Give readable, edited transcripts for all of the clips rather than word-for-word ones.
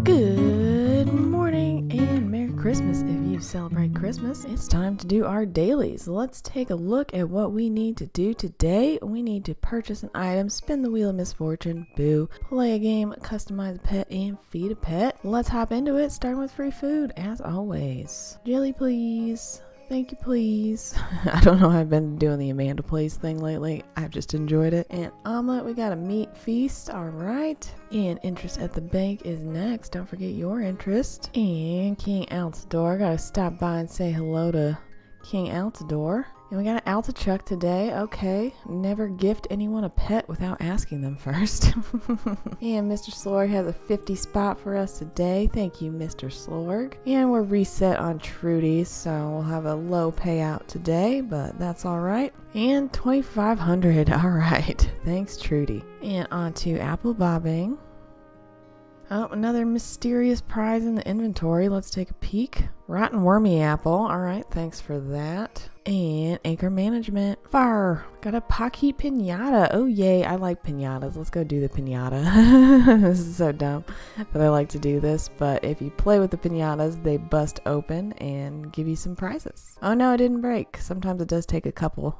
Good morning and Merry Christmas if you celebrate Christmas. It's time to do our dailies. Let's take a look at what we need to do today. We need to purchase an item, spin the Wheel of Misfortune, boo, play a game, customize a pet, and feed a pet. Let's hop into it, starting with free food as always. Jelly please. Thank you, please. I don't know, I've been doing the Amanda Plays thing lately. I've just enjoyed it. And omelet, we got a meat feast, all right. And interest at the bank is next. Don't forget your interest. And King Altador, gotta stop by and say hello to King Altador. And we got an Altachuk today, okay. Never gift anyone a pet without asking them first. And Mr. Slorg has a 50 spot for us today. Thank you, Mr. Slorg. And we're reset on Trudy, so we'll have a low payout today, but that's all right. And 2,500, all right. Thanks, Trudy. And on to apple bobbing. Oh, another mysterious prize in the inventory. Let's take a peek. Rotten wormy apple. All right, thanks for that. And anchor management. Far. Got a pocket pinata. Oh, yay. I like pinatas. Let's go do the pinata. This is so dumb that I like to do this, but if you play with the pinatas, they bust open and give you some prizes. Oh, no, it didn't break. Sometimes it does take a couple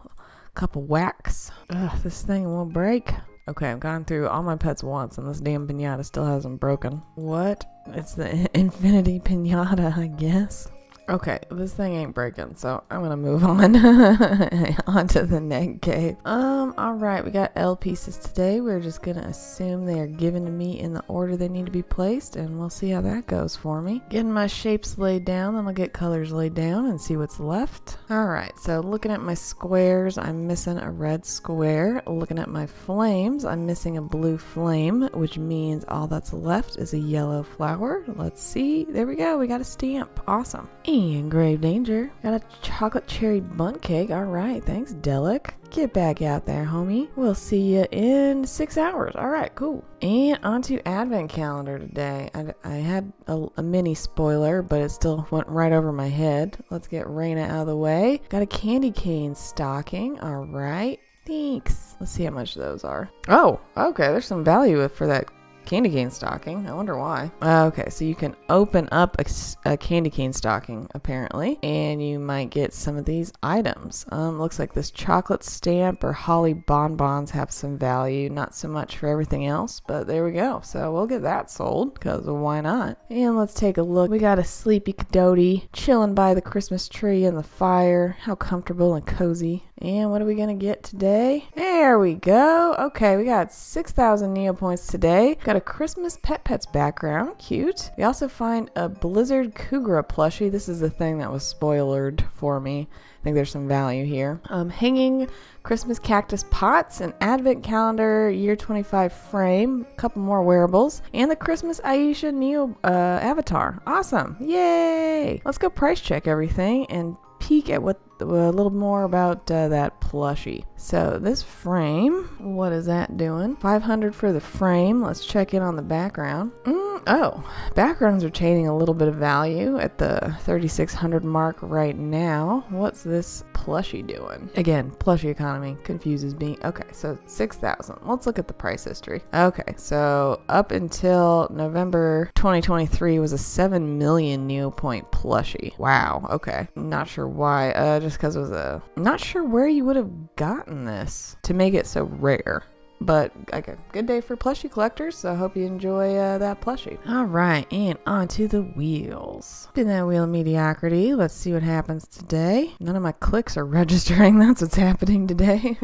whacks. Ugh, this thing won't break. Okay, I've gone through all my pets once, and this damn pinata still hasn't broken. What? It's the infinity pinata, I guess. Okay, this thing ain't breaking, so I'm gonna move on. On to the next game. Alright, we got L pieces today. We're just gonna assume they are given to me in the order they need to be placed, and we'll see how that goes for me. Getting my shapes laid down, then I'll get colors laid down and see what's left. Alright, so looking at my squares, I'm missing a red square. Looking at my flames, I'm missing a blue flame, which means all that's left is a yellow flower. Let's see. There we go. We got a stamp. Awesome. And grave danger. Got a chocolate cherry bundt cake. All right, thanks, Delic. Get back out there, homie. We'll see you in 6 hours. All right, cool. And onto advent calendar today. I had a mini spoiler, but it still went right over my head. Let's get Raina out of the way. Got a candy cane stocking. All right, thanks. Let's see how much those are. Oh, okay, there's some value for that candy cane stocking. I wonder why. Okay, so you can open up a candy cane stocking, apparently, and you might get some of these items. Looks like this chocolate stamp or holly bonbons have some value. Not so much for everything else, but there we go. So we'll get that sold, because why not? And let's take a look. We got a sleepy Dodie chilling by the Christmas tree and the fire. How comfortable and cozy. And what are we going to get today? There we go. Okay, we got 6,000 Neo points today. Got a Christmas Pets background. Cute. We also find a Blizzard Cougar plushie. This is the thing that was spoiled for me. I think there's some value here. Hanging Christmas cactus pots, an advent calendar, year 25 frame, a couple more wearables, and the Christmas Aisha Neo avatar. Awesome. Yay. Let's go price check everything and peek at what a little more about that plushie. So this frame, what is that doing? 500 for the frame. Let's check in on the background. Oh, backgrounds are chaining a little bit of value at the 3,600 mark right now. What's this plushie doing? Again, plushie economy confuses me. Okay, so 6,000. Let's look at the price history. Okay, so up until November 2023 was a 7 million Neopoint plushie. Wow, okay. Not sure why. Just because it was a... Not sure where you would have gotten this to make it so rare. But okay, good day for plushie collectors, so I hope you enjoy that plushie. All right, and on to the wheels. Spin that Wheel of Mediocrity. Let's see what happens today. None of my clicks are registering. That's what's happening today.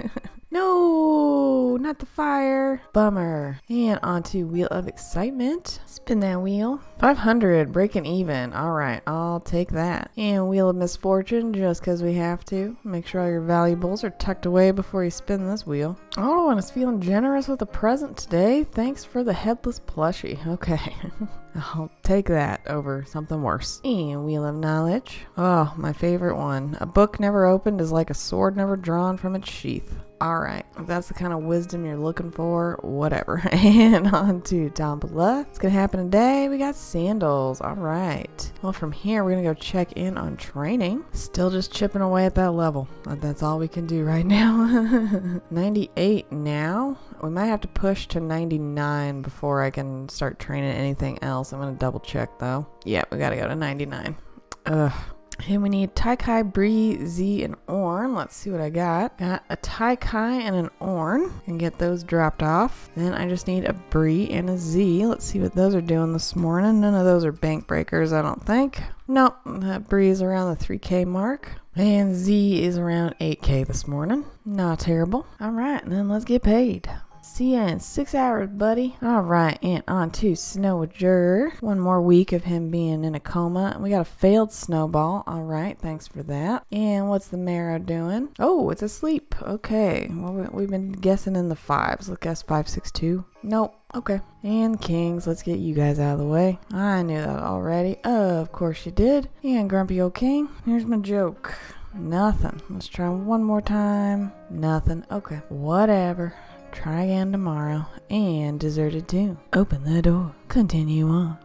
No, not the fire. Bummer. And on to Wheel of Excitement. Spin that wheel. 500, breaking even. All right, I'll take that. And Wheel of Misfortune, just because we have to. Make sure all your valuables are tucked away before you spin this wheel. Oh, and it's feeling generous with a present today. Thanks for the headless plushie. Okay. I'll take that over something worse. And Wheel of Knowledge. Oh, my favorite one. A book never opened is like a sword never drawn from its sheath. Alright, if that's the kind of wisdom you're looking for, whatever. And on to Tambala. It's gonna happen today. We got sandals. Alright. Well, from here, we're gonna go check in on training. Still just chipping away at that level. That's all we can do right now. 98 now. We might have to push to 99 before I can start training anything else. I'm gonna double check though. Yeah, we gotta go to 99. Ugh. And we need Taikai, Bree, Z, and Orn. Let's see what I got. Got a Taikai and an Orn. And get those dropped off. Then I just need a Bree and a Z. Let's see what those are doing this morning. None of those are bank breakers, I don't think. Nope, that Bree is around the 3K mark. And Z is around 8K this morning. Not terrible. All right, and then let's get paid. See ya in 6 hours, buddy. All right, and on to Snowager. One more week of him being in a coma. We got a failed snowball. All right, thanks for that. And what's the marrow doing? Oh, it's asleep. Okay, well, we've been guessing in the fives. Let's guess 5, 6, 2. Nope. Okay. And Kings, let's get you guys out of the way. I knew that already. Of course you did. And grumpy old King. Here's my joke. Nothing. Let's try one more time. Nothing. Okay. Whatever. Try again tomorrow. And Deserted Tomb. Open the door. Continue on.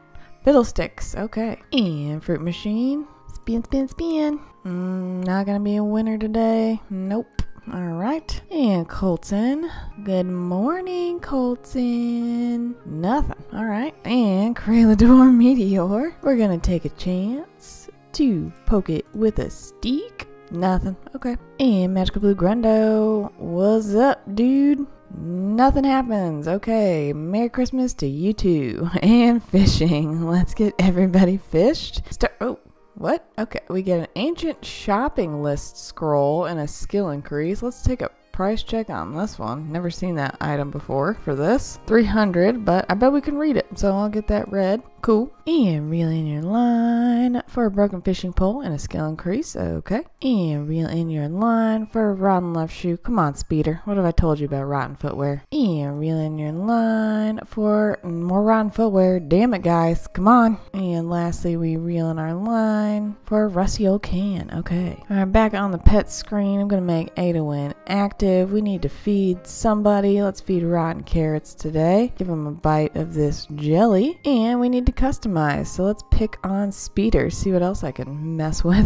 Fiddlesticks. Okay. And Fruit Machine. Spin, spin, spin. Not gonna be a winner today. Nope. Alright. And Colton. Good morning, Colton. Nothing. Alright. And Kreludor Meteor. We're gonna take a chance to poke it with a stick. Nothing. Okay. And Magical Blue Grundo. What's up, dude? Nothing happens. Okay, Merry Christmas to you too. And fishing. Let's get everybody fished. Oh, what? Okay, we get an ancient shopping list scroll and a skill increase. Let's take a price check on this one. Never seen that item before for this. 300, but I bet we can read it, so I'll get that read. Cool. And reel in your line for a broken fishing pole and a skill increase. Okay. And reel in your line for a rotten left shoe. Come on, Speeder. What have I told you about rotten footwear? And reel in your line for more rotten footwear. Damn it, guys. Come on. And lastly, we reel in our line for a rusty old can. Okay. All right, back on the pet screen. I'm going to make Aiden Wynn active. We need to feed somebody. Let's feed rotten carrots today. Give him a bite of this jelly. And we need to customize, so let's pick on Speeder, see what else I can mess with.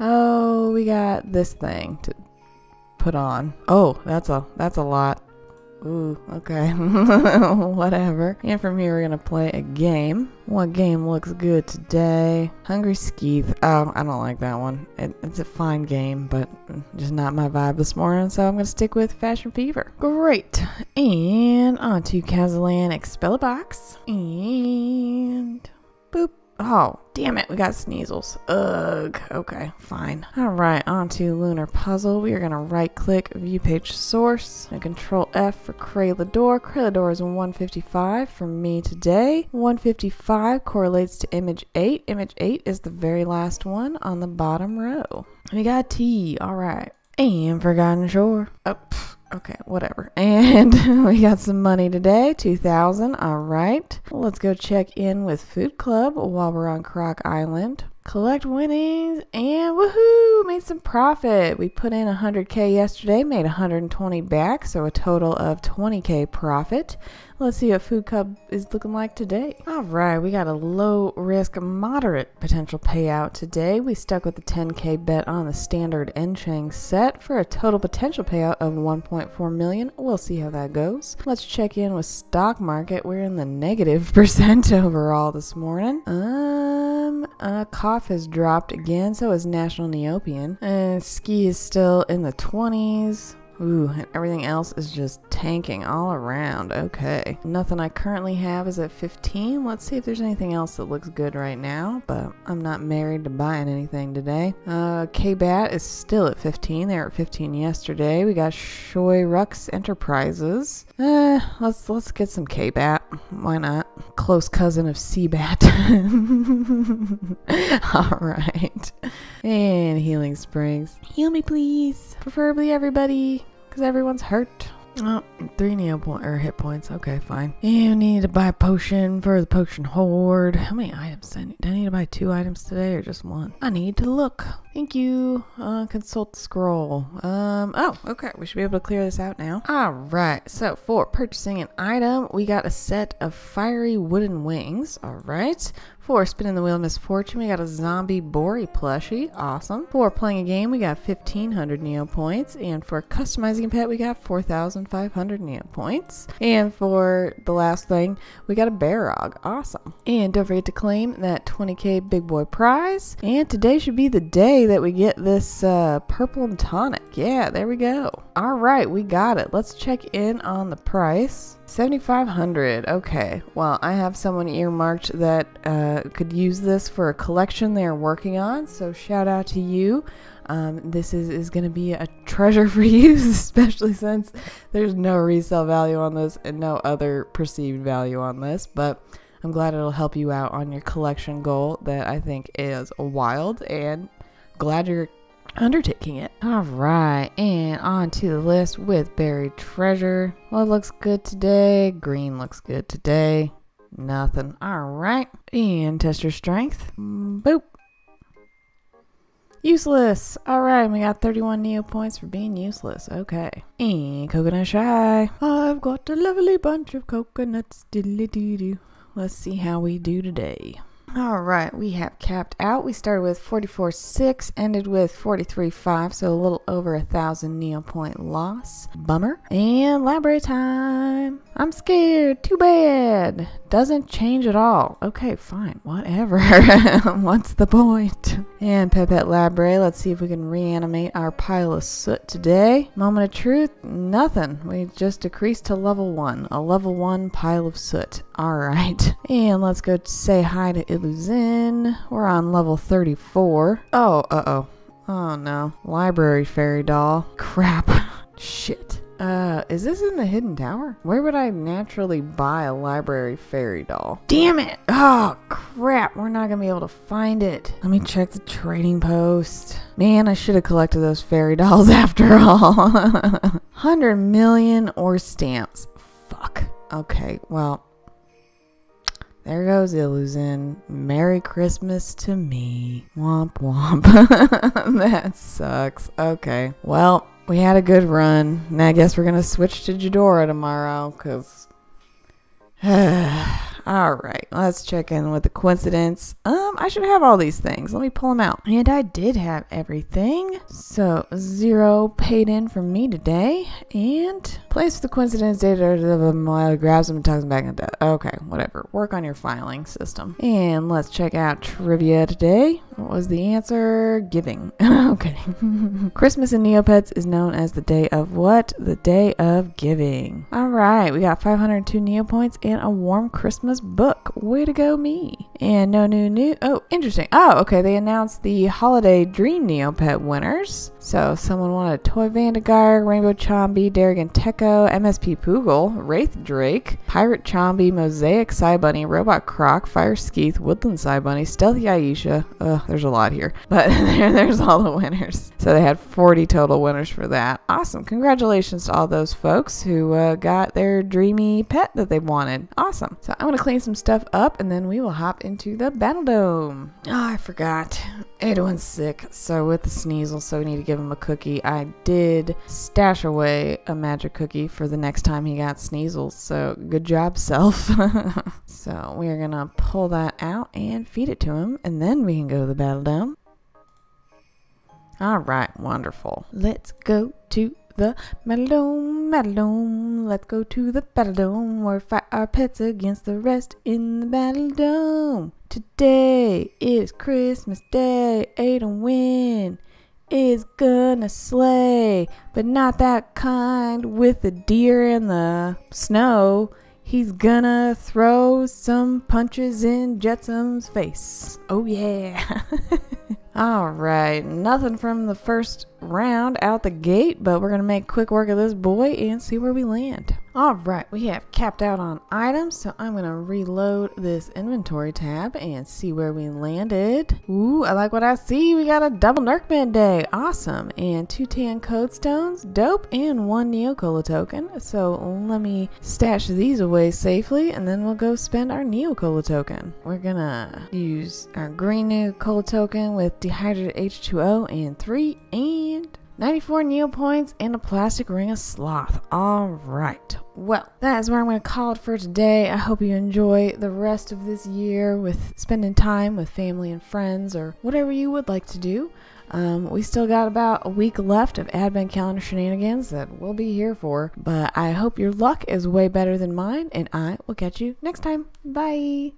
Oh, we got this thing to put on. Oh, that's a lot. Ooh, okay. Whatever. And from here we're gonna play a game. What game looks good today? Hungry Skeeth. Oh, I don't like that one. It's a fine game, but just not my vibe this morning, so I'm gonna stick with Fashion Fever. Great. And on to Kazalan Expella Box. And boop. Oh, damn it, we got Sneasels. Ugh, okay, fine. All right, on to Lunar Puzzle. We are gonna right-click View Page Source and Control F for Kreludor. Kreludor is 155 for me today. 155 correlates to image 8. Image 8 is the very last one on the bottom row. We got T, all right. And Forgotten Shore. Oh, pfft. Okay, whatever. And we got some money today, 2,000. All right. Let's go check in with Food Club while we're on Croc Island. Collect winnings and woohoo, made some profit. We put in 100K yesterday, made 120 back, so a total of 20K profit. Let's see what Food Club is looking like today. All right, we got a low risk, moderate potential payout today. We stuck with the 10K bet on the standard Encheng set for a total potential payout of 1.4 million. We'll see how that goes. Let's check in with stock market. We're in the -% overall this morning. Cough has dropped again, so is National Neopian. And Ski is still in the 20s. Ooh, and everything else is just tanking all around. Okay. Nothing I currently have is at 15. Let's see if there's anything else that looks good right now, but I'm not married to buying anything today. K-Bat is still at 15. They were at 15 yesterday. We got Shoy Rux Enterprises. Let's get some K-Bat. Why not? Close cousin of C-Bat. All right. And Healing Springs. Heal me, please. Preferably everybody. Because everyone's hurt. Oh, 3 hit points. Okay, fine. You need to buy a potion for the potion horde. How many items do I need? Do I need to buy 2 items today or just 1? I need to look. Thank you. Consult the scroll. Oh, okay. We should be able to clear this out now. All right. So for purchasing an item, we got a set of fiery wooden wings. All right. For spinning the wheel of misfortune, we got a zombie Bori plushie. Awesome. For playing a game, we got 1,500 Neo points. And for customizing a pet, we got 4,500 Neo points. And for the last thing, we got a Barog. Awesome. And don't forget to claim that 20K big boy prize. And today should be the day that we get this purple and tonic. Yeah, there we go. All right, we got it. Let's check in on the price. 7,500. Okay. Well, I have someone earmarked that could use this for a collection they are working on. So shout out to you. This is going to be a treasure for you, especially since there's no resale value on this and no other perceived value on this. But I'm glad it'll help you out on your collection goal that I think is wild, and glad you're undertaking it. All right, and on to the list with buried treasure. What looks good today? Green looks good today. Nothing. All right, and test your strength. Boop. Useless. All right, we got 31 Neo points for being useless. Okay. And coconut shy. I've got a lovely bunch of coconuts. Diddly doo doo. Let's see how we do today. All right, we have capped out. We started with 44.6, ended with 43.5, so a little over 1,000 Neo point loss. Bummer. And library time. I'm scared. Too bad. Doesn't change at all. Okay, fine. Whatever. What's the point? And Pepe Library. Let's see if we can reanimate our pile of soot today. Moment of truth. Nothing. We just decreased to level 1. A level 1 pile of soot. All right. And let's go say hi to Illusen. We're on level 34. Oh, uh-oh. Oh, no. Library fairy doll. Crap. Shit. Is this in the hidden tower? Where would I naturally buy a library fairy doll? Damn it! Oh, crap. We're not gonna be able to find it. Let me check the trading post. Man, I should have collected those fairy dolls after all. 100 million ore stamps. Fuck. Okay, well... there goes Illusen. Merry Christmas to me. Womp womp. That sucks. Okay. Well, we had a good run. Now I guess we're going to switch to Jadora tomorrow because... all right. Let's check in with the coincidence. I should have all these things. Let me pull them out. And I did have everything. So 0 paid in for me today. And place the coincidence data. Grabs them and talks them back into. Okay, whatever. Work on your filing system. And let's check out trivia today. What was the answer? Giving. Okay. Christmas in Neopets is known as the day of what? The day of giving. All right. We got 502 Neo points and a warm Christmas book. Way to go me. And no new. Oh, interesting. Oh, okay. They announced the holiday dream Neopet winners. So someone wanted a Toy Vandegar, Rainbow Chombi, Derrigan Teko, MSP Poogle, Wraith Drake, Pirate Chombi, Mosaic Cybunny, Robot Croc, Fire Skeeth, Woodland Cybunny, Stealthy Aisha. There's a lot here, but there's all the winners. So they had 40 total winners for that. Awesome. Congratulations to all those folks who got their dreamy pet that they wanted. Awesome. So I'm going to clean some stuff up and then we will hop into the Battledome. Oh, I forgot. Edwin's sick, so with the sneasel, so we need to give him a cookie. I did stash away a magic cookie for the next time he got sneasels, so good job, self. So we're going to pull that out and feed it to him, and then we can go to the Battledome. All right, wonderful. Let's go to the Battledome, Battledome. Let's go to the Battledome where we fight our pets against the rest in the Battledome. Today is Christmas Day. Aiden Wynn is gonna slay, but not that kind with the deer in the snow. He's gonna throw some punches in Jetsam's face. Oh yeah. All right, nothing from the first round out the gate, but we're going to make quick work of this boy and see where we land. Alright, we have capped out on items, so I'm going to reload this inventory tab and see where we landed. Ooh, I like what I see. We got a double Nerkman day. Awesome. And 2 tan code stones. Dope. And 1 Neocola token. So let me stash these away safely, and then we'll go spend our Neocola token. We're going to use our green Neocola token with dehydrated H2O and 3 and 94 Neo points and a plastic ring of sloth. Alright, well, that is where I'm going to call it for today. I hope you enjoy the rest of this year with spending time with family and friends, or whatever you would like to do. We still got about a week left of advent calendar shenanigans that we'll be here for, but I hope your luck is way better than mine, and I will catch you next time. Bye!